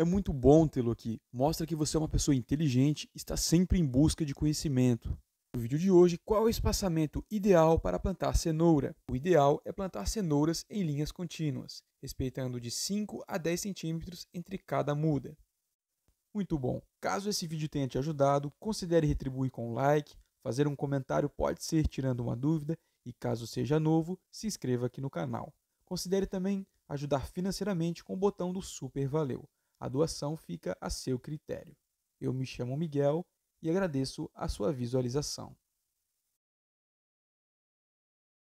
É muito bom tê-lo aqui. Mostra que você é uma pessoa inteligente e está sempre em busca de conhecimento. No vídeo de hoje, qual é o espaçamento ideal para plantar cenoura? O ideal é plantar cenouras em linhas contínuas, respeitando de 5 a 10 centímetros entre cada muda. Muito bom! Caso esse vídeo tenha te ajudado, considere retribuir com um like, fazer um comentário pode ser tirando uma dúvida e caso seja novo, se inscreva aqui no canal. Considere também ajudar financeiramente com o botão do Super Valeu. A doação fica a seu critério. Eu me chamo Miguel e agradeço a sua visualização.